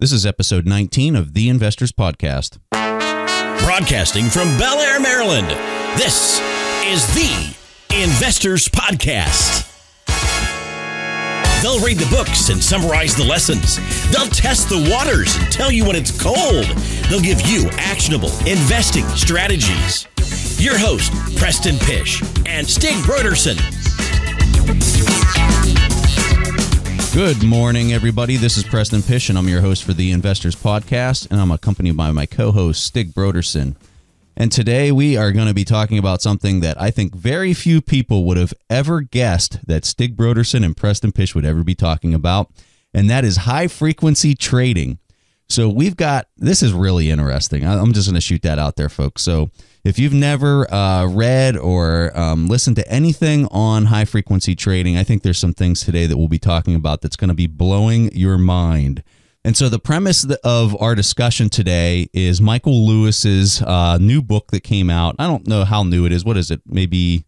This is episode 19 of The Investor's Podcast. Broadcasting from Bel Air, Maryland, this is The Investor's Podcast. They'll read the books and summarize the lessons. They'll test the waters and tell you when it's cold. They'll give you actionable investing strategies. Your host, Preston Pysh and Stig Brodersen. Good morning, everybody. This is Preston Pysh, and I'm your host for the Investors Podcast, and I'm accompanied by my co-host, Stig Brodersen. And today we are going to be talking about something that I think very few people would have ever guessed that Stig Brodersen and Preston Pysh would ever be talking about, and that is high-frequency trading. So we've got, this is really interesting. I'm just going to shoot that out there, folks. So if you've never read or listened to anything on high-frequency trading, I think there's some things today that we'll be talking about that's going to be blowing your mind. And so the premise of our discussion today is Michael Lewis's new book that came out. I don't know how new it is. What is it? Maybe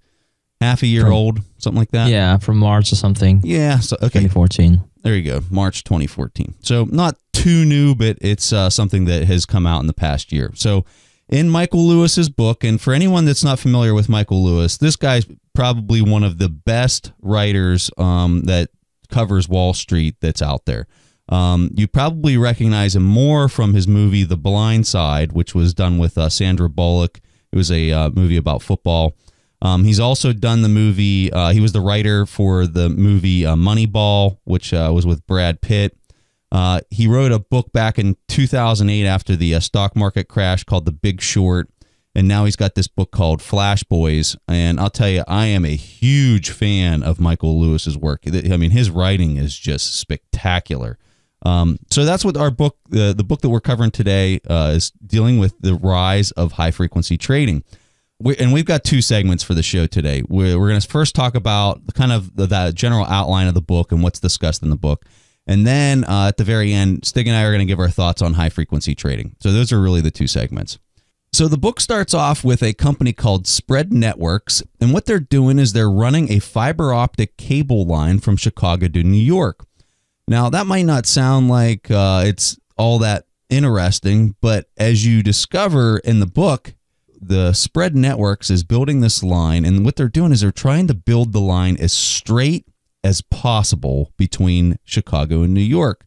half a year old, something like that? Yeah, from March or something. Yeah. So, okay. 2014. There you go. March 2014. So not too new, but it's something that has come out in the past year. So in Michael Lewis's book, and for anyone that's not familiar with Michael Lewis, this guy's probably one of the best writers that covers Wall Street that's out there. You probably recognize him more from his movie The Blind Side, which was done with Sandra Bullock. It was a movie about football. He's also done the movie, he was the writer for the movie Moneyball, which was with Brad Pitt. He wrote a book back in 2008 after the stock market crash called The Big Short, and now he's got this book called Flash Boys. And I'll tell you, I am a huge fan of Michael Lewis's work. I mean, his writing is just spectacular. So that's what our book, the book that we're covering today, is dealing with the rise of high-frequency trading. We've got two segments for the show today. We're going to first talk about kind of the general outline of the book and what's discussed in the book. And then at the very end, Stig and I are going to give our thoughts on high-frequency trading. So those are really the two segments. So the book starts off with a company called Spread Networks. And what they're doing is they're running a fiber optic cable line from Chicago to New York. Now, that might not sound like it's all that interesting, but as you discover in the book, the Spread Networks is building this line, and what they're doing is they're trying to build the line as straight as possible between Chicago and New York.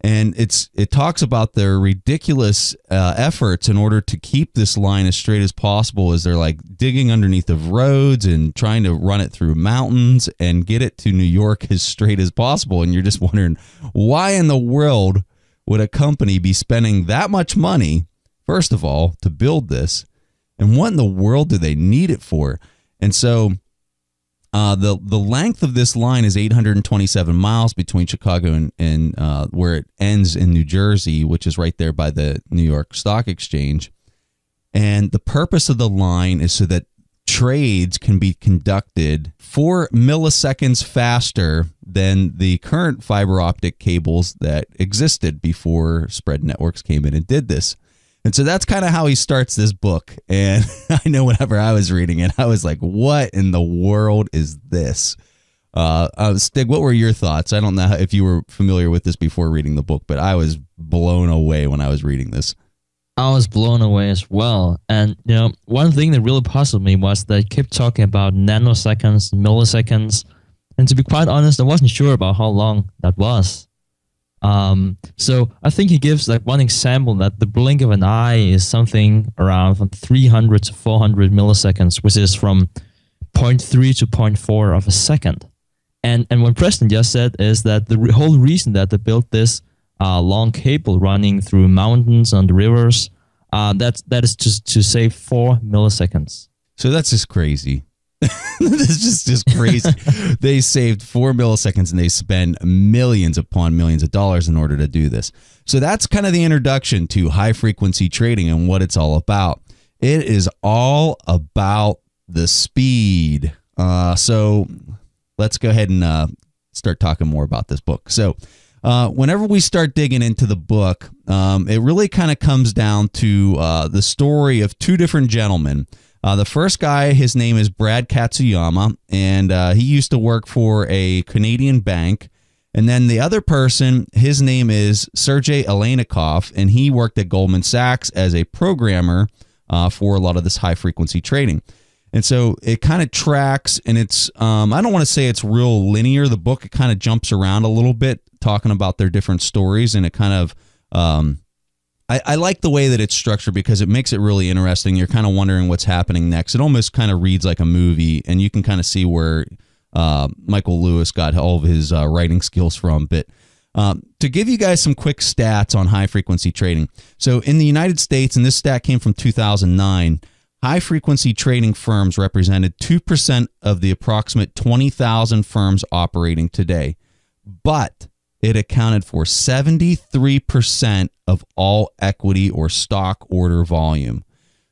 And it talks about their ridiculous efforts in order to keep this line as straight as possible, as they're like digging underneath of roads and trying to run it through mountains and get it to New York as straight as possible. And you're just wondering, why in the world would a company be spending that much money, first of all, to build this? And what in the world do they need it for? And so the length of this line is 827 miles between Chicago and where it ends in New Jersey, which is right there by the New York Stock Exchange. And the purpose of the line is so that trades can be conducted 4 milliseconds faster than the current fiber optic cables that existed before Spread Networks came in and did this. And so that's kind of how he starts this book. And I know whenever I was reading it, I was like, what in the world is this? Stig, what were your thoughts? I don't know if you were familiar with this before reading the book, but I was blown away when I was reading this. I was blown away as well. And, you know, one thing that really puzzled me was that he kept talking about nanoseconds, milliseconds. And to be quite honest, I wasn't sure about how long that was. So I think he gives like one example that the blink of an eye is something around from 300 to 400 milliseconds, which is from 0.3 to 0.4 of a second. And what Preston just said is that the whole reason that they built this long cable running through mountains and rivers, that is just to save 4 milliseconds. So that's just crazy. This is just crazy. They saved 4 milliseconds, and they spend millions upon millions of dollars in order to do this. So that's kind of the introduction to high-frequency trading and what it's all about. It is all about the speed. So let's go ahead and start talking more about this book. So whenever we start digging into the book, it really kind of comes down to the story of two different gentlemen. The first guy, his name is Brad Katsuyama, and he used to work for a Canadian bank, And then the other person, his name is Sergey Aleynikov, and he worked at Goldman Sachs as a programmer for a lot of this high-frequency trading. And so it kind of tracks, and it's, I don't want to say it's real linear. The book, it kind of jumps around a little bit, talking about their different stories, and it kind of, I like the way that it's structured because it makes it really interesting. You're kind of wondering what's happening next. It almost kind of reads like a movie, and you can kind of see where Michael Lewis got all of his writing skills from. But to give you guys some quick stats on high-frequency trading. So in the United States, and this stat came from 2009, high-frequency trading firms represented 2% of the approximate 20,000 firms operating today. But it accounted for 73% of all equity or stock order volume.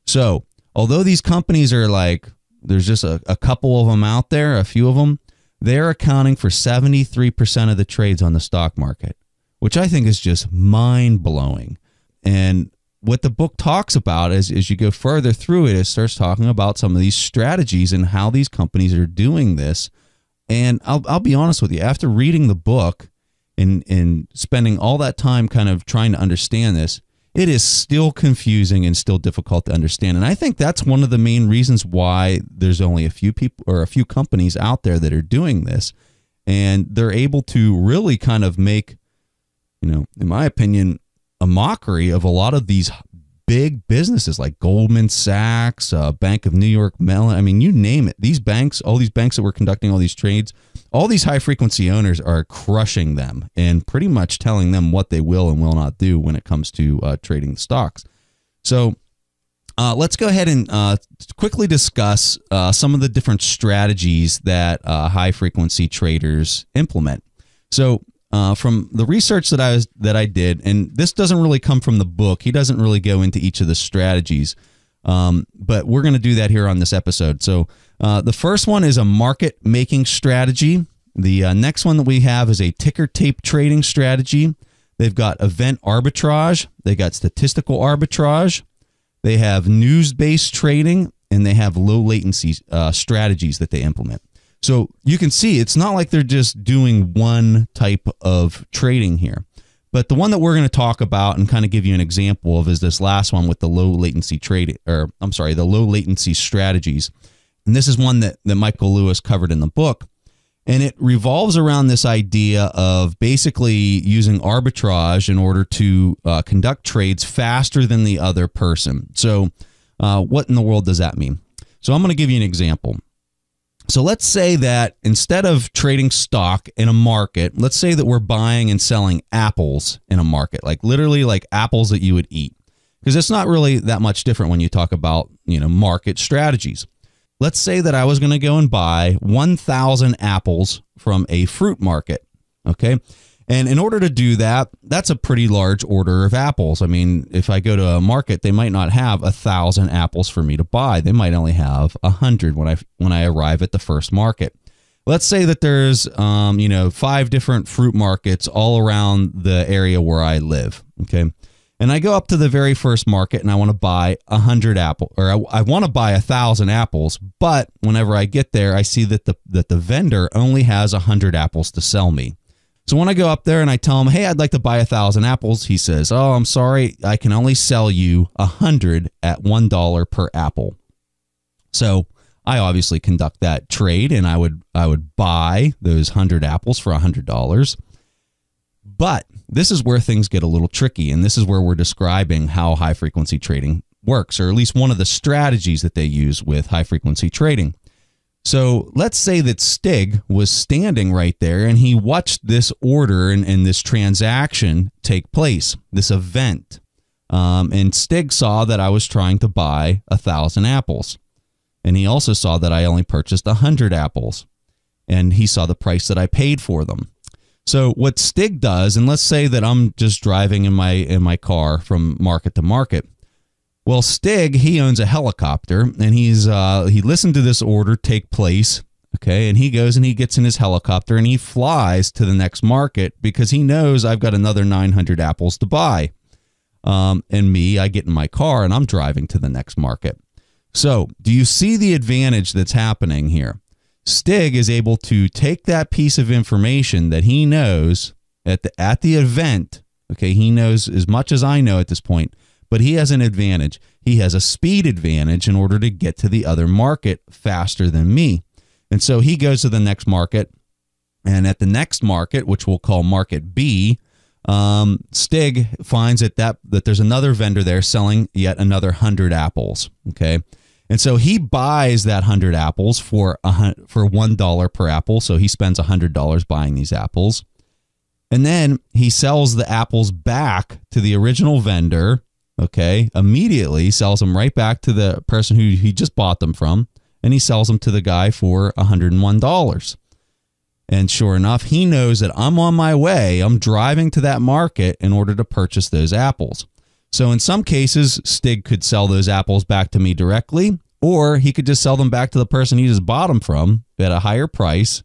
So although these companies are like, there's just a couple of them out there, a few of them, they're accounting for 73% of the trades on the stock market, which I think is just mind-blowing. And what the book talks about as you go further through it, it starts talking about some of these strategies and how these companies are doing this. And I'll be honest with you, after reading the book, and spending all that time kind of trying to understand this, it is still confusing and still difficult to understand. And I think that's one of the main reasons why there's only a few people or a few companies out there that are doing this. And they're able to really kind of make, you know, in my opinion, a mockery of a lot of these big businesses like Goldman Sachs, Bank of New York Mellon. I mean, you name it. These banks, all these banks that were conducting all these trades, all these high-frequency owners are crushing them and pretty much telling them what they will and will not do when it comes to trading stocks. So let's go ahead and quickly discuss some of the different strategies that high-frequency traders implement. So from the research that I did, and this doesn't really come from the book. He doesn't really go into each of the strategies, but we're going to do that here on this episode. So the first one is a market making strategy. The next one that we have is a ticker tape trading strategy. They've got event arbitrage. They got statistical arbitrage. They have news-based trading, and they have low latency strategies that they implement. So you can see it's not like they're just doing one type of trading here. But the one that we're going to talk about and kind of give you an example of is this last one with the low latency trade, or I'm sorry, the low latency strategies. And this is one that Michael Lewis covered in the book. And it revolves around this idea of basically using arbitrage in order to conduct trades faster than the other person. So what in the world does that mean? So I'm going to give you an example. So let's say that instead of trading stock in a market, let's say that we're buying and selling apples in a market, like literally like apples that you would eat, because it's not really that much different when you talk about, you know, market strategies. Let's say that I was going to go and buy 1,000 apples from a fruit market. Okay. And in order to do that, that's a pretty large order of apples. I mean, if I go to a market, they might not have 1,000 apples for me to buy. They might only have 100 when I arrive at the first market. Let's say that there's, you know, 5 different fruit markets all around the area where I live. Okay. And I go up to the very first market and I want to buy 100 apples, or I want to buy 1,000 apples. But whenever I get there, I see that the vendor only has 100 apples to sell me. So when I go up there and I tell him, hey, I'd like to buy 1,000 apples, he says, oh, I'm sorry, I can only sell you 100 at $1 per apple. So I obviously conduct that trade and I would buy those 100 apples for $100. But this is where things get a little tricky, and this is where we're describing how high-frequency trading works, or at least one of the strategies that they use with high-frequency trading. So let's say that Stig was standing right there and he watched this order and this transaction take place, this event. And Stig saw that I was trying to buy 1,000 apples. And he also saw that I only purchased 100 apples. And he saw the price that I paid for them. So what Stig does, and let's say that I'm just driving in my car from market to market. Well, Stig, he owns a helicopter, and he's he listened to this order take place, okay, and he goes and he gets in his helicopter and he flies to the next market because he knows I've got another 900 apples to buy. And me, I get in my car and I'm driving to the next market. So do you see the advantage that's happening here? Stig is able to take that piece of information that he knows at the event. Okay, he knows as much as I know at this point, but he has an advantage. He has a speed advantage in order to get to the other market faster than me. And so he goes to the next market, and at the next market, which we'll call market B, Stig finds that there's another vendor there selling yet another 100 apples. Okay. And so he buys that 100 apples for $1 per apple. So he spends $100 buying these apples. And then he sells the apples back to the original vendor. Okay. Immediately sells them right back to the person who he just bought them from. And he sells them to the guy for $101. And sure enough, he knows that I'm on my way. I'm driving to that market in order to purchase those apples. So in some cases, Stig could sell those apples back to me directly, or he could just sell them back to the person he just bought them from at a higher price,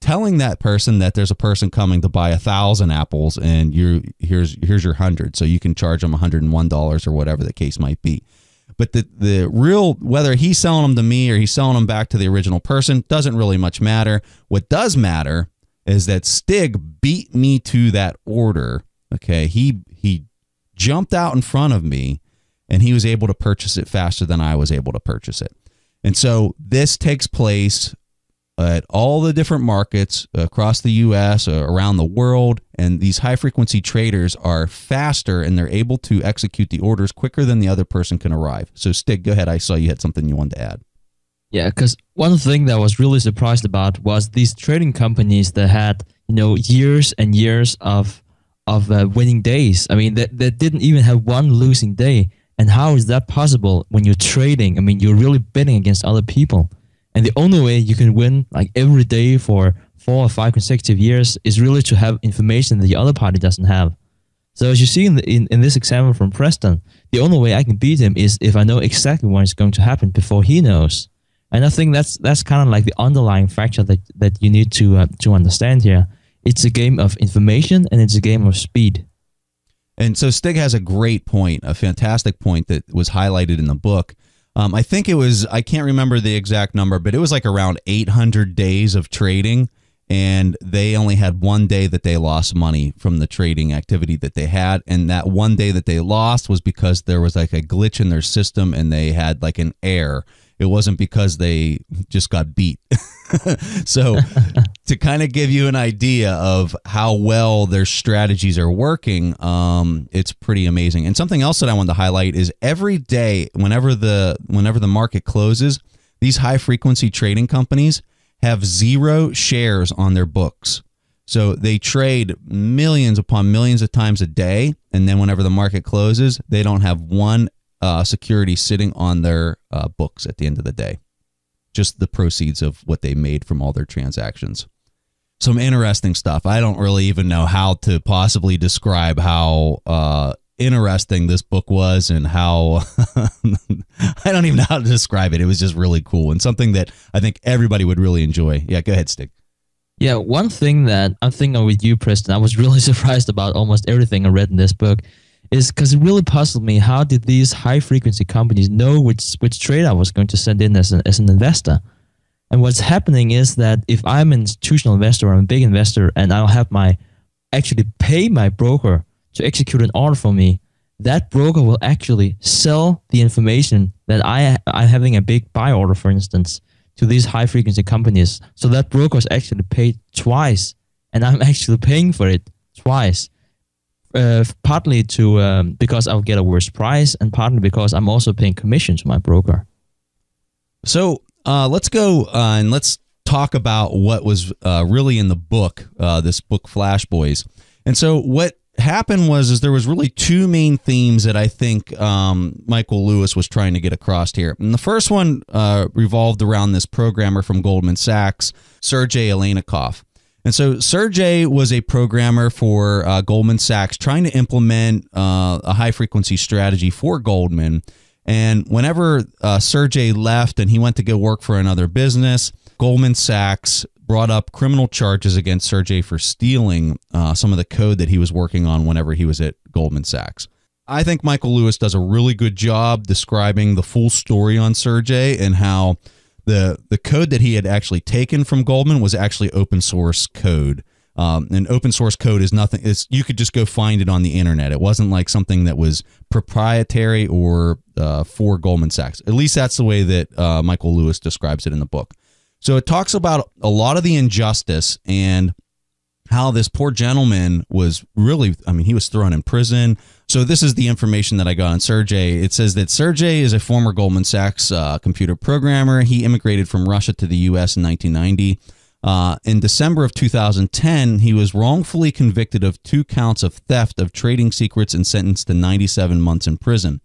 telling that person that there's a person coming to buy 1,000 apples and here's your 100. So you can charge them $101 or whatever the case might be. But the real, whether he's selling them to me or he's selling them back to the original person, doesn't really much matter. What does matter is that Stig beat me to that order. Okay, he jumped out in front of me, and he was able to purchase it faster than I was able to purchase it. And so this takes place at all the different markets across the U.S., around the world, and these high-frequency traders are faster, and they're able to execute the orders quicker than the other person can arrive. So, Stig, go ahead. I saw you had something you wanted to add. Yeah, because one thing that I was really surprised about was these trading companies that had, you know, years and years of winning days. I mean, they didn't even have one losing day. And how is that possible when you're trading? I mean, you're really bidding against other people. And the only way you can win like every day for 4 or 5 consecutive years is really to have information that the other party doesn't have. So as you see in this example from Preston, the only way I can beat him is if I know exactly what is going to happen before he knows. And I think that's kind of like the underlying factor that you need to understand here. It's a game of information and it's a game of speed. And so Stig has a great point, a fantastic point that was highlighted in the book. I think it was, I can't remember the exact number, but it was like around 800 days of trading, and they only had one day that they lost money from the trading activity that they had. And that one day that they lost was because there was like a glitch in their system and they had like an error. It wasn't because they just got beat. So to kind of give you an idea of how well their strategies are working, it's pretty amazing. And something else that I wanted to highlight is every day, whenever the market closes, these high-frequency trading companies have 0 shares on their books. So they trade millions upon millions of times a day, and then whenever the market closes, they don't have one security sitting on their books at the end of the day, just the proceeds of what they made from all their transactions. Some interesting stuff. I don't really even know how to possibly describe how interesting this book was and how I don't even know how to describe it. It was just really cool and something that I think everybody would really enjoy. Yeah, go ahead, Stig. Yeah, one thing that I'm thinking with you, Preston, I was really surprised about almost everything I read in this book, is because it really puzzled me. How did these high-frequency companies know which trade I was going to send in as an investor? And what's happening is that if I'm an institutional investor or I'm a big investor and I'll have actually pay my broker to execute an order for me, that broker will actually sell the information that I'm having a big buy order, for instance, to these high-frequency companies. So that broker is actually paid twice, and I'm actually paying for it twice. Partly because I'll get a worse price, and partly because I'm also paying commission to my broker. So let's go and let's talk about what was really in the book, this book, Flash Boys. And so what happened was there was really 2 main themes that I think Michael Lewis was trying to get across here. And the first one revolved around this programmer from Goldman Sachs, Sergey Aleynikov. And so Sergey was a programmer for Goldman Sachs trying to implement a high-frequency strategy for Goldman. And whenever Sergey left and he went to go work for another business, Goldman Sachs brought up criminal charges against Sergey for stealing some of the code that he was working on whenever he was at Goldman Sachs. I think Michael Lewis does a really good job describing the full story on Sergey and how the code that he had actually taken from Goldman was actually open source code. And open source code is nothing. You could just go find it on the internet. It wasn't like something that was proprietary or for Goldman Sachs. At least that's the way that Michael Lewis describes it in the book. So it talks about a lot of the injustice and how this poor gentleman was really, I mean, he was thrown in prison. So this is the information that I got on Sergey. It says that Sergey is a former Goldman Sachs computer programmer. He immigrated from Russia to the U.S. in 1990. In December of 2010, he was wrongfully convicted of 2 counts of theft of trading secrets and sentenced to 97 months in prison.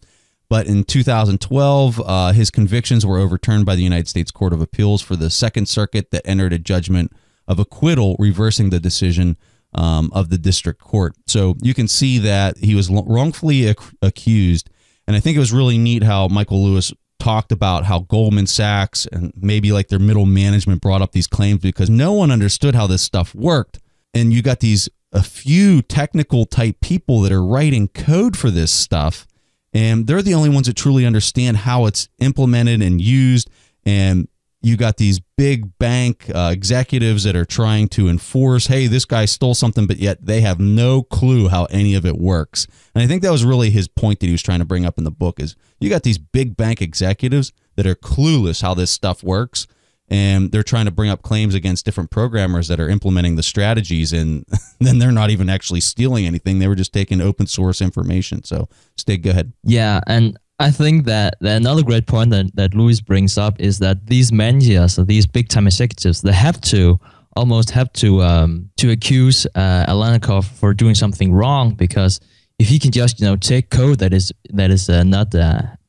But in 2012, his convictions were overturned by the United States Court of Appeals for the Second Circuit that entered a judgment of acquittal, reversing the decision of the district court. So you can see that he was wrongfully accused. And I think it was really neat how Michael Lewis talked about how Goldman Sachs and maybe like their middle management brought up these claims because no one understood how this stuff worked. And you got these a few technical type people that are writing code for this stuff. And they're the only ones that truly understand how it's implemented and used. And you got these big bank executives that are trying to enforce, hey, this guy stole something, but yet they have no clue how any of it works. And I think that was really his point that he was trying to bring up in the book is you got these big bank executives that are clueless how this stuff works. And they're trying to bring up claims against different programmers that are implementing the strategies. And then they're not even actually stealing anything. They were just taking open source information. So Stig, go ahead. Yeah. And I think that another great point that Lewis brings up is that these managers, these big-time executives, they have to almost have to accuse Aleynikov for doing something wrong, because if he can just take code that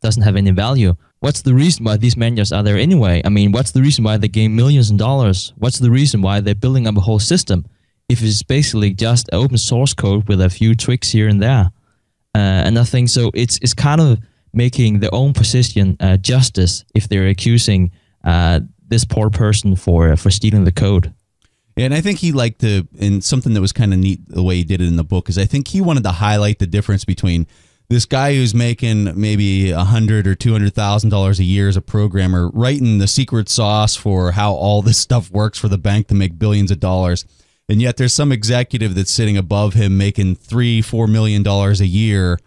doesn't have any value, what's the reason why these managers are there anyway? I mean, what's the reason why they gain millions of dollars? What's the reason why they're building up a whole system if it's basically just open source code with a few tweaks here and there? And I think so. It's kind of making their own position justice if they're accusing this poor person for stealing the code. Yeah, and I think he liked to, and something that was kind of neat the way he did it in the book is I think he wanted to highlight the difference between this guy who's making maybe $100,000 or $200,000 a year as a programmer, writing the secret sauce for how all this stuff works for the bank to make billions of dollars. And yet there's some executive that's sitting above him making $3–4 million a year,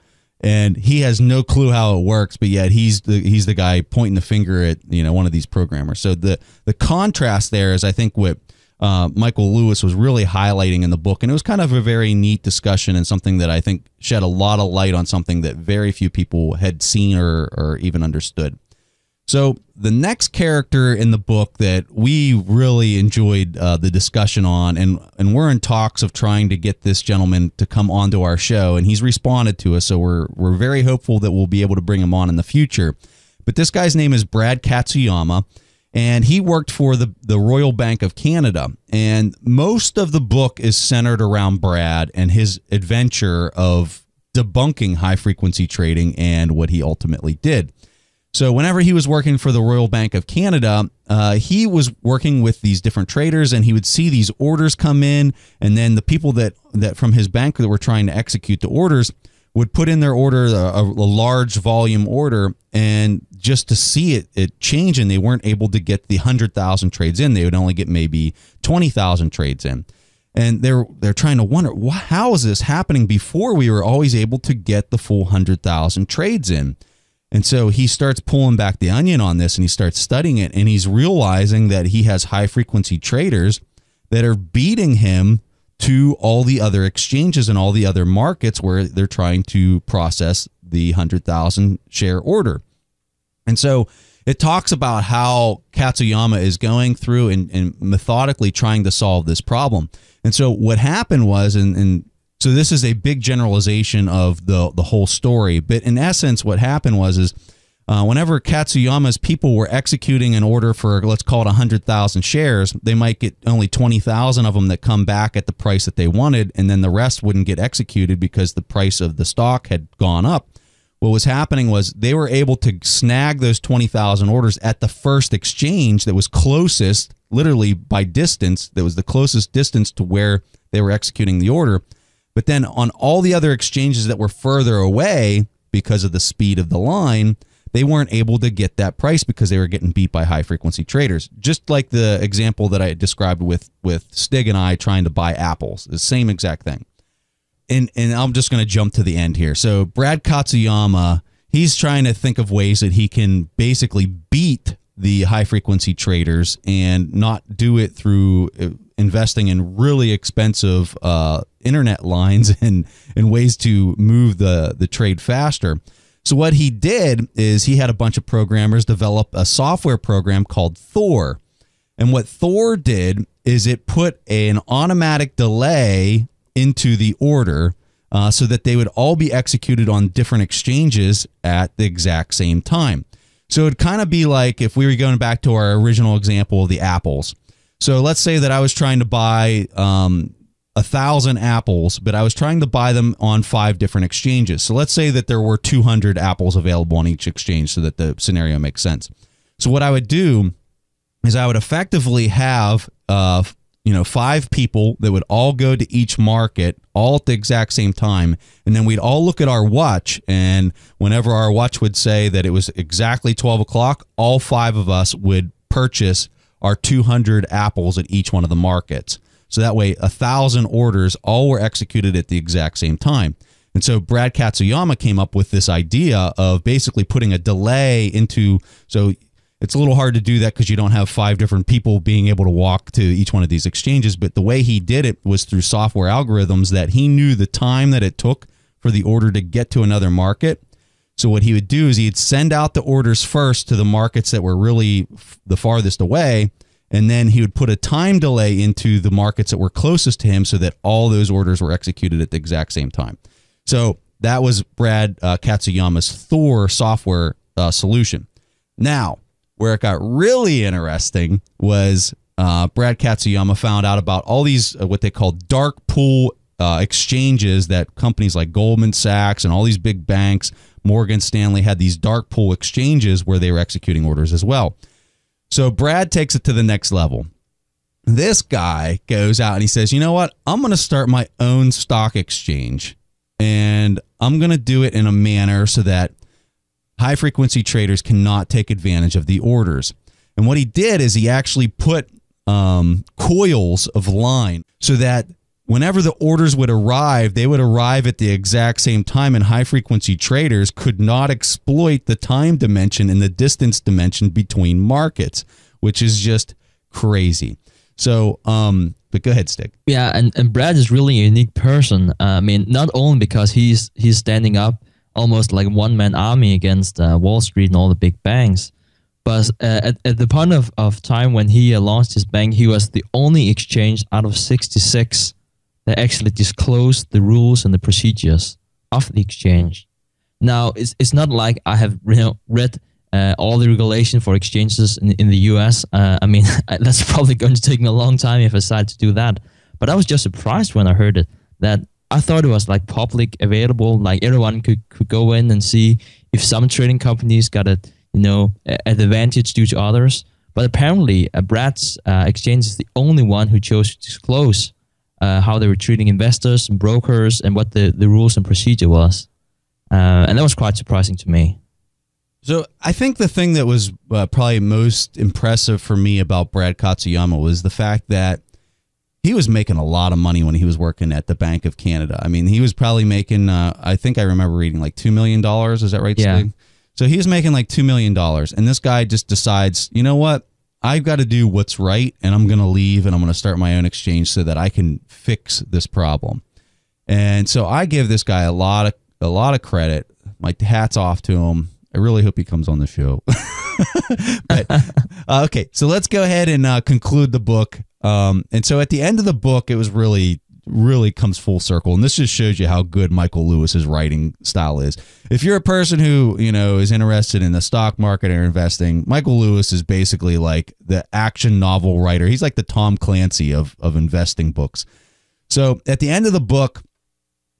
and he has no clue how it works, but yet he's the guy pointing the finger at one of these programmers. So the contrast there is I think what Michael Lewis was really highlighting in the book, and it was kind of a very neat discussion and something that I think shed a lot of light on something that very few people had seen or even understood. So the next character in the book that we really enjoyed the discussion on, and we're in talks of trying to get this gentleman to come onto our show, and he's responded to us, so we're very hopeful that we'll be able to bring him on in the future. But this guy's name is Brad Katsuyama, and he worked for the Royal Bank of Canada, and most of the book is centered around Brad and his adventure of debunking high-frequency trading and what he ultimately did. So whenever he was working for the Royal Bank of Canada, he was working with these different traders, and he would see these orders come in, and then the people that from his bank that were trying to execute the orders would put in their order, a large volume order, and just to see it change, and they weren't able to get the 100,000 trades in. They would only get maybe 20,000 trades in. And they're trying to wonder, how is this happening before we were always able to get the full 100,000 trades in? And so he starts pulling back the onion on this, and he starts studying it, and he's realizing that he has high-frequency traders that are beating him to all the other exchanges and all the other markets where they're trying to process the 100,000 share order. And so it talks about how Katsuyama is going through and methodically trying to solve this problem. And so what happened was, so this is a big generalization of the whole story. But in essence, what happened was whenever Katsuyama's people were executing an order for, let's call it 100,000 shares, they might get only 20,000 of them that come back at the price that they wanted, and then the rest wouldn't get executed because the price of the stock had gone up. What was happening was they were able to snag those 20,000 orders at the first exchange that was closest, literally by distance, that was the closest distance to where they were executing the order. But then on all the other exchanges that were further away because of the speed of the line, they weren't able to get that price because they were getting beat by high frequency traders. Just like the example that I described with Stig and I trying to buy apples, the same exact thing. And I'm just going to jump to the end here. So Brad Katsuyama, he's trying to think of ways that he can basically beat the high frequency traders and not do it through investing in really expensive internet lines and ways to move the trade faster. So what he did is he had a bunch of programmers develop a software program called Thor. And what Thor did is it put an automatic delay into the order so that they would all be executed on different exchanges at the exact same time. So it'd kind of be like if we were going back to our original example of the apples. So let's say that I was trying to buy 1,000 apples, but I was trying to buy them on 5 different exchanges. So let's say that there were 200 apples available on each exchange so that the scenario makes sense. So what I would do is I would effectively have 5 people that would all go to each market all at the exact same time. And then we'd all look at our watch. And whenever our watch would say that it was exactly 12 o'clock, all 5 of us would purchase our 200 apples at each one of the markets. So that way, 1,000 orders all were executed at the exact same time. And so Brad Katsuyama came up with this idea of basically putting a delay into, so it's a little hard to do that because you don't have 5 different people being able to walk to each one of these exchanges. But the way he did it was through software algorithms that he knew the time that it took for the order to get to another market. So what he would do is he'd send out the orders first to the markets that were really the farthest away, and then he would put a time delay into the markets that were closest to him so that all those orders were executed at the exact same time. So that was Brad Katsuyama's Thor software solution. Now, where it got really interesting was Brad Katsuyama found out about all these what they call dark pool exchanges that companies like Goldman Sachs and all these big banks, Morgan Stanley, had these dark pool exchanges where they were executing orders as well. So Brad takes it to the next level. This guy goes out and he says, you know what? I'm going to start my own stock exchange, and I'm going to do it in a manner so that high frequency traders cannot take advantage of the orders. And what he did is he actually put coils of line so that whenever the orders would arrive, they would arrive at the exact same time, and high frequency traders could not exploit the time dimension and the distance dimension between markets, which is just crazy. So, but go ahead, Stig. Yeah, and Brad is really a unique person. I mean, not only because he's standing up almost like one-man army against Wall Street and all the big banks, but at the point of time when he launched his bank, he was the only exchange out of 66 that actually disclosed the rules and the procedures of the exchange. Now, it's not like I have read all the regulation for exchanges in the US. I mean, that's probably going to take me a long time if I decide to do that. But I was just surprised when I heard it, that I thought it was like public available, like everyone could go in and see if some trading companies got a an advantage due to others. But apparently, Brad's exchange is the only one who chose to disclose how they were treating investors and brokers and what the rules and procedure was. And that was quite surprising to me. So I think the thing that was probably most impressive for me about Brad Katsuyama was the fact that he was making a lot of money when he was working at the Bank of Canada. I mean, he was probably making, I think I remember reading like $2 million. Is that right, Stig? Yeah. So he was making like $2 million. And this guy just decides, you know what? I've got to do what's right, and I'm going to leave, and I'm going to start my own exchange so that I can fix this problem. And so I give this guy a lot of credit. My hat's off to him. I really hope he comes on the show. But, okay, so let's go ahead and conclude the book. And so at the end of the book, it was really comes full circle. And this just shows you how good Michael Lewis's writing style is. If you're a person who, is interested in the stock market or investing, Michael Lewis is basically like the action novel writer. He's like the Tom Clancy of investing books. So at the end of the book,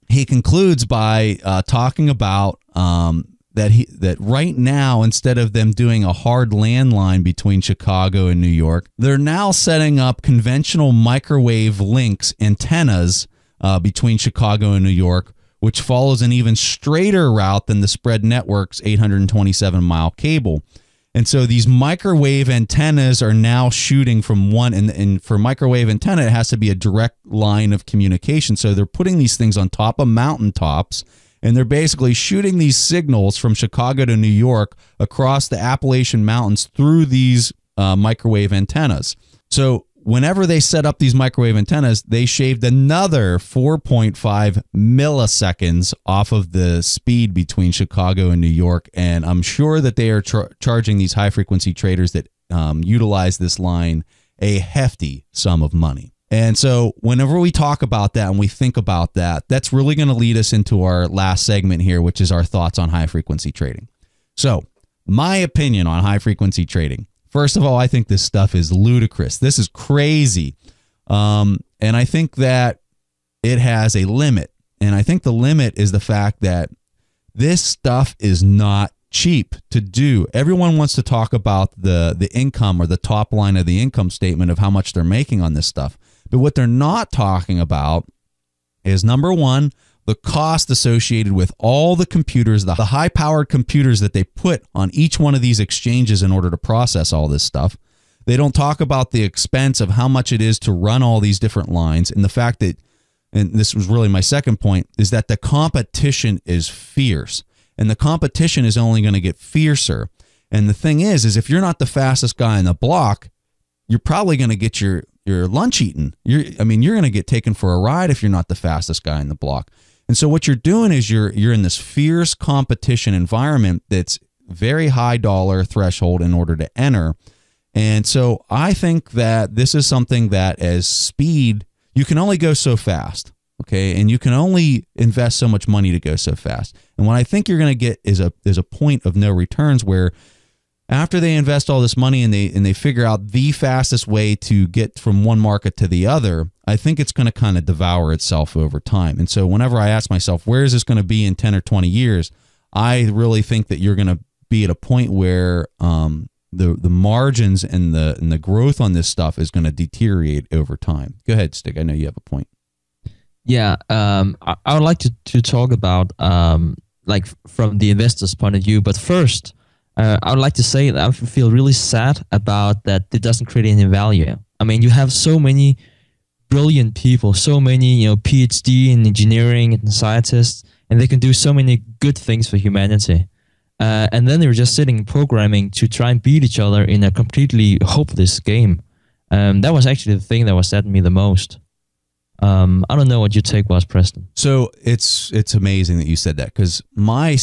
he concludes by talking about that right now, instead of them doing a hard landline between Chicago and New York, they're now setting up conventional microwave links, antennas between Chicago and New York, which follows an even straighter route than the Spread Network's 827-mile cable. And so these microwave antennas are now shooting from one, and for microwave antenna, it has to be a direct line of communication. So they're putting these things on top of mountaintops, and they're basically shooting these signals from Chicago to New York across the Appalachian Mountains through these microwave antennas. So whenever they set up these microwave antennas, they shaved another 4.5 milliseconds off of the speed between Chicago and New York. And I'm sure that they are charging these high-frequency traders that utilize this line a hefty sum of money. And so whenever we talk about that and we think about that, that's really going to lead us into our last segment here, which is our thoughts on high-frequency trading. So my opinion on high-frequency trading. First of all, I think this stuff is ludicrous. This is crazy. And I think that it has a limit. And I think the limit is the fact that this stuff is not cheap to do. Everyone wants to talk about the income or the top line of the income statement of how much they're making on this stuff. But what they're not talking about is, number one, the cost associated with all the computers, the high-powered computers that they put on each one of these exchanges in order to process all this stuff. They don't talk about the expense of how much it is to run all these different lines, and the fact that, and this was really my second point, is that the competition is fierce, and the competition is only going to get fiercer. And the thing is if you're not the fastest guy in the block, you're probably going to get your lunch eaten. You're going to get taken for a ride if you're not the fastest guy in the block. And so what you're doing is you're in this fierce competition environment that's very high dollar threshold in order to enter. And so I think that this is something that, as speed, you can only go so fast, okay? And you can only invest so much money to go so fast. And what I think you're going to get is a point of no returns, where after they invest all this money and they figure out the fastest way to get from one market to the other, I think it's going to kind of devour itself over time. And so whenever I ask myself, where is this going to be in 10 or 20 years? I really think that you're going to be at a point where the margins and the growth on this stuff is going to deteriorate over time. Go ahead, Stig. I know you have a point. Yeah, I would like to talk about like from the investor's point of view, but first, I would like to say that I feel really sad about that it doesn't create any value. I mean, you have so many brilliant people, so many PhD in engineering and scientists, and they can do so many good things for humanity. And then they're just sitting programming to try and beat each other in a completely hopeless game. That was actually the thing that was saddening me the most. I don't know what your take was, Preston. So it's amazing that you said that, because my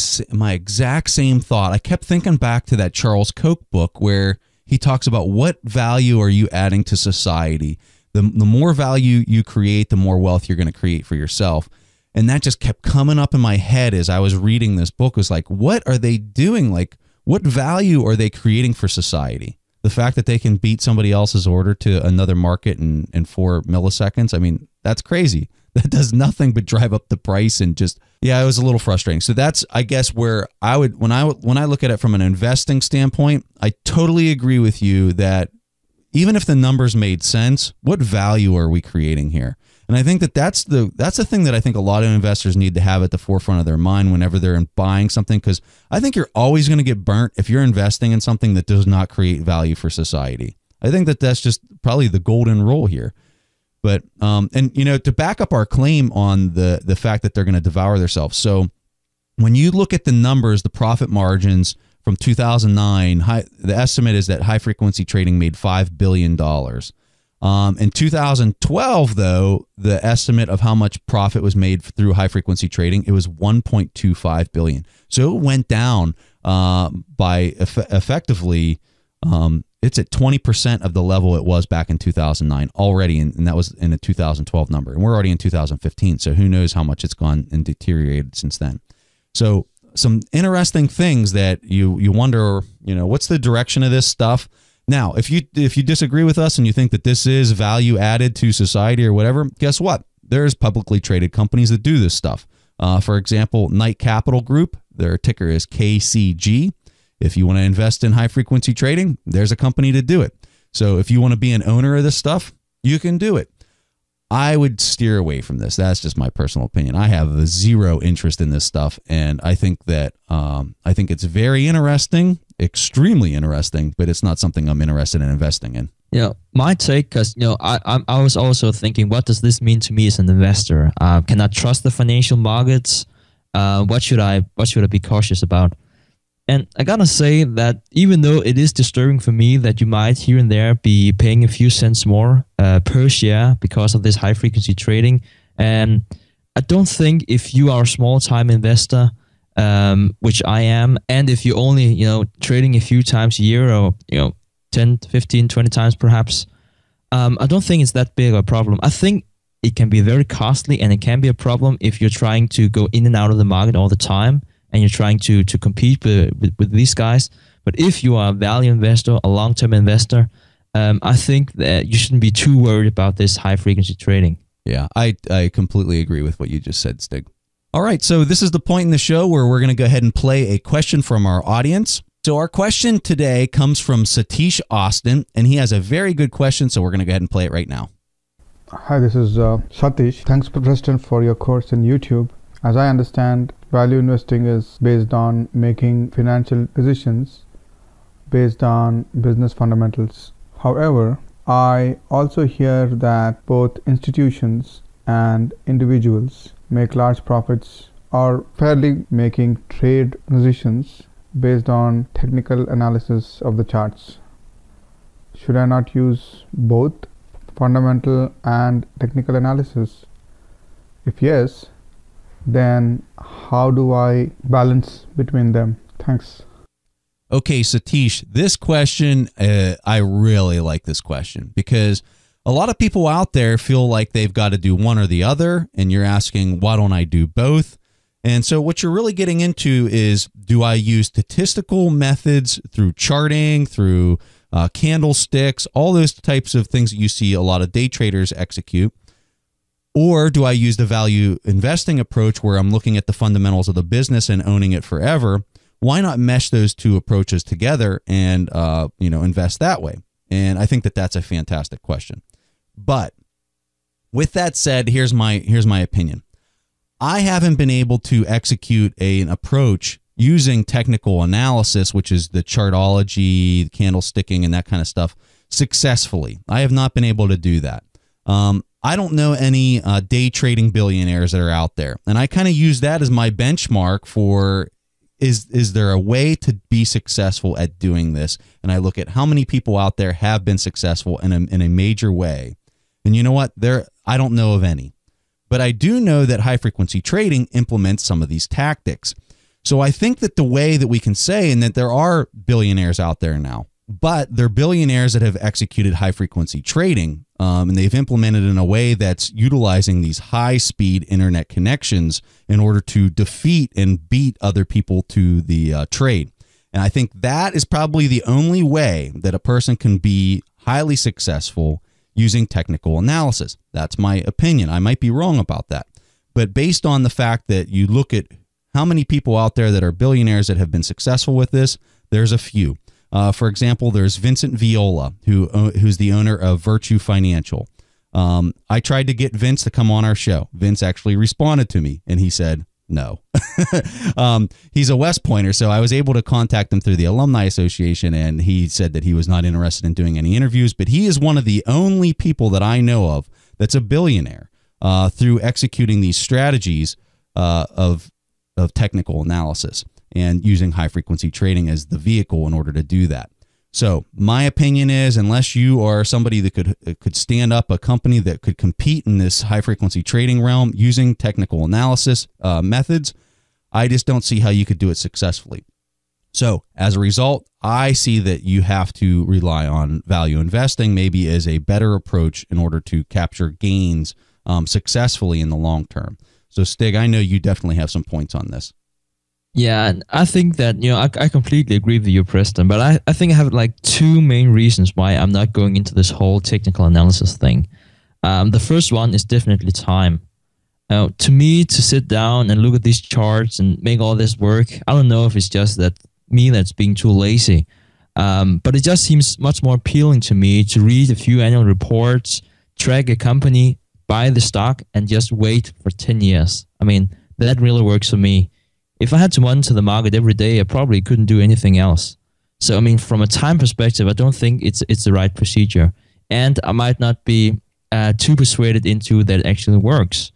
exact same thought. I kept thinking back to that Charles Koch book where he talks about what value are you adding to society. The more value you create, the more wealth you're going to create for yourself. And that just kept coming up in my head as I was reading this book. It was like, what are they doing? Like, what value are they creating for society? The fact that they can beat somebody else's order to another market in 4 milliseconds. I mean, that's crazy. That does nothing but drive up the price, and just, yeah, it was a little frustrating. So that's, I guess, where I would, when I look at it from an investing standpoint, I totally agree with you that even if the numbers made sense, what value are we creating here? And I think that that's the thing that I think a lot of investors need to have at the forefront of their mind whenever they're buying something, because I think you're always going to get burnt if you're investing in something that does not create value for society. I think that that's just probably the golden rule here. But and to back up our claim on the fact that they're going to devour themselves. So when you look at the numbers, the profit margins from 2009, the estimate is that high frequency trading made $5 billion. In 2012, though, the estimate of how much profit was made through high frequency trading, it was $1.25 billion. So it went down by effectively, it's at 20% of the level it was back in 2009 already. And that was in a 2012 number. And we're already in 2015. So who knows how much it's gone and deteriorated since then. So some interesting things that you wonder, what's the direction of this stuff? Now, if you disagree with us and you think that this is value added to society or whatever, guess what? There's publicly traded companies that do this stuff. For example, Knight Capital Group, their ticker is KCG. If you want to invest in high frequency trading, there's a company to do it. So if you want to be an owner of this stuff, you can do it. I would steer away from this. That's just my personal opinion. I have zero interest in this stuff, and I think that I think it's very interesting, extremely interesting, but it's not something I'm interested in investing in. Yeah, you know, my take, because you know, I was also thinking, what does this mean to me as an investor? Can I trust the financial markets? What should I be cautious about? And I gotta say that even though it is disturbing for me that you might here and there be paying a few cents more per share because of this high frequency trading, and I don't think if you are a small time investor, which I am, and if you only trading a few times a year, or 10, 15, 20 times perhaps, I don't think it's that big a problem. I think it can be very costly, and it can be a problem if you're trying to go in and out of the market all the time, and you're trying to compete with these guys. But if you are a value investor, a long-term investor, I think that you shouldn't be too worried about this high-frequency trading. Yeah, I completely agree with what you just said, Stig. All right, so this is the point in the show where we're going to go ahead and play a question from our audience. So our question today comes from Satish Austin, and he has a very good question, so we're going to go ahead and play it right now. Hi, this is Satish. Thanks, Preston, for your course in YouTube. As I understand, value investing is based on making financial decisions based on business fundamentals. However, I also hear that both institutions and individuals make large profits or fairly making trade decisions based on technical analysis of the charts. Should I not use both fundamental and technical analysis? If yes, then how do I balance between them? Thanks. Okay, Satish, this question, I really like this question, because a lot of people out there feel like they've got to do one or the other, and you're asking, why don't I do both? And so what you're really getting into is, do I use statistical methods through charting, through candlesticks, all those types of things that you see a lot of day traders execute? Or do I use the value investing approach where I'm looking at the fundamentals of the business and owning it forever? Why not mesh those two approaches together and invest that way? And I think that that's a fantastic question. But with that said, here's my opinion. I haven't been able to execute an approach using technical analysis, which is the chartology, candlesticking, and that kind of stuff, successfully. I have not been able to do that. I don't know any day trading billionaires that are out there. And I kind of use that as my benchmark for, is there a way to be successful at doing this? And I look at how many people out there have been successful in a major way. And you know what? I don't know of any. But I do know that high frequency trading implements some of these tactics. So I think that the way that we can say, and that there are billionaires out there now, but they're billionaires that have executed high frequency trading, and they've implemented in a way that's utilizing these high speed internet connections in order to defeat and beat other people to the trade. And I think that is probably the only way that a person can be highly successful using technical analysis. That's my opinion. I might be wrong about that. But based on the fact that you look at how many people out there that are billionaires that have been successful with this, there's a few. For example, there's Vincent Viola, who's the owner of Virtue Financial. I tried to get Vince to come on our show. Vince actually responded to me, and he said no. He's a West Pointer, so I was able to contact him through the Alumni Association, and he said that he was not interested in doing any interviews. But he is one of the only people that I know of that's a billionaire through executing these strategies of technical analysis, and using high-frequency trading as the vehicle in order to do that. So my opinion is, unless you are somebody that could stand up a company that could compete in this high-frequency trading realm using technical analysis methods, I just don't see how you could do it successfully. So as a result, I see that you have to rely on value investing maybe as a better approach in order to capture gains successfully in the long term. So Stig, I know you definitely have some points on this. Yeah, and I think that, I completely agree with you, Preston, but I think I have like two main reasons why I'm not going into this whole technical analysis thing. The first one is definitely time. To me, to sit down and look at these charts and make all this work, I don't know if it's just that me that's being too lazy, but it just seems much more appealing to me to read a few annual reports, track a company, buy the stock and just wait for 10 years. I mean, that really works for me. If I had to monitor the market every day, I probably couldn't do anything else. So, I mean, from a time perspective, I don't think it's the right procedure. And I might not be too persuaded into that it actually works.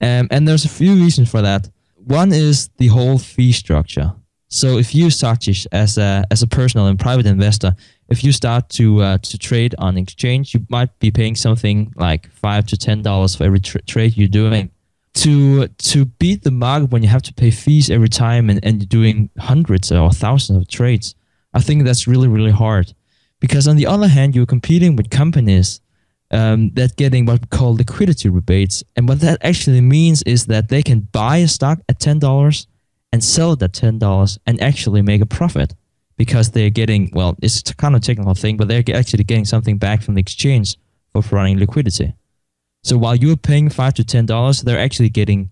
And there's a few reasons for that. One is the whole fee structure. So if you, Satish, as a personal and private investor, if you start to trade on exchange, you might be paying something like $5 to $10 for every trade you're doing. To beat the market when you have to pay fees every time and you're doing hundreds or thousands of trades, I think that's really, really hard. Because on the other hand, you're competing with companies that getting what we call liquidity rebates. And what that actually means is that they can buy a stock at $10 and sell it at $10 and actually make a profit because they're getting, well, it's kind of a technical thing, but they're actually getting something back from the exchange for running liquidity. So while you're paying $5 to $10, they're actually getting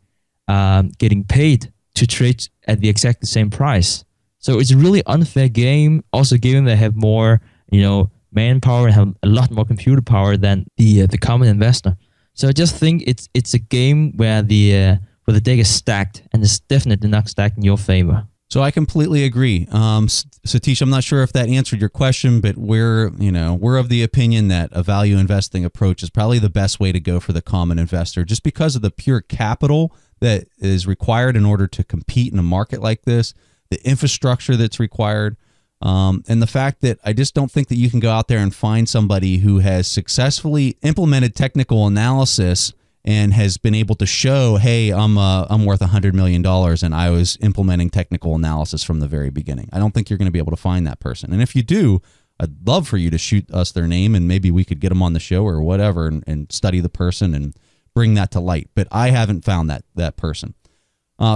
paid to trade at the exact same price. So it's a really unfair game, also given they have more, you know, manpower and have a lot more computer power than the common investor. So I just think it's a game where the deck is stacked, and it's definitely not stacked in your favor. So I completely agree. Satish, I'm not sure if that answered your question, but we're of the opinion that a value investing approach is probably the best way to go for the common investor, just because of the pure capital that is required in order to compete in a market like this, the infrastructure that's required, and the fact that I just don't think that you can go out there and find somebody who has successfully implemented technical analysis and has been able to show, hey, I'm worth $100 million and I was implementing technical analysis from the very beginning. I don't think you're going to be able to find that person. And if you do, I'd love for you to shoot us their name and maybe we could get them on the show or whatever and study the person and bring that to light. But I haven't found that person.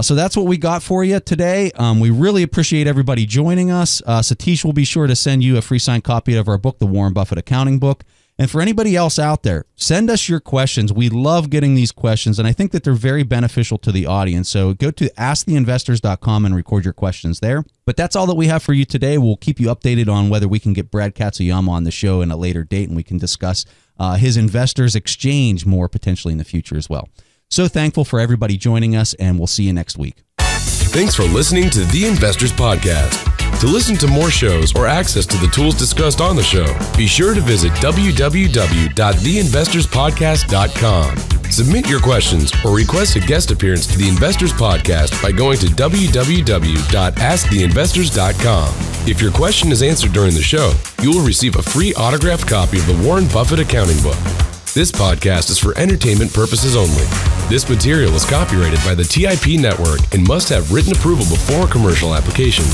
So that's what we got for you today. We really appreciate everybody joining us. Satish will be sure to send you a free signed copy of our book, The Warren Buffett Accounting Book. And for anybody else out there, send us your questions. We love getting these questions, and I think that they're very beneficial to the audience. So go to askthinvestors.com and record your questions there. But that's all that we have for you today. We'll keep you updated on whether we can get Brad Katsuyama on the show in a later date, and we can discuss his investors exchange more potentially in the future as well. So thankful for everybody joining us, and we'll see you next week. Thanks for listening to The Investors Podcast. To listen to more shows or access to the tools discussed on the show, be sure to visit www.theinvestorspodcast.com. Submit your questions or request a guest appearance to The Investors Podcast by going to www.askthinvestors.com. If your question is answered during the show, you will receive a free autographed copy of the Warren Buffett Accounting Book. This podcast is for entertainment purposes only. This material is copyrighted by the TIP Network and must have written approval before commercial application.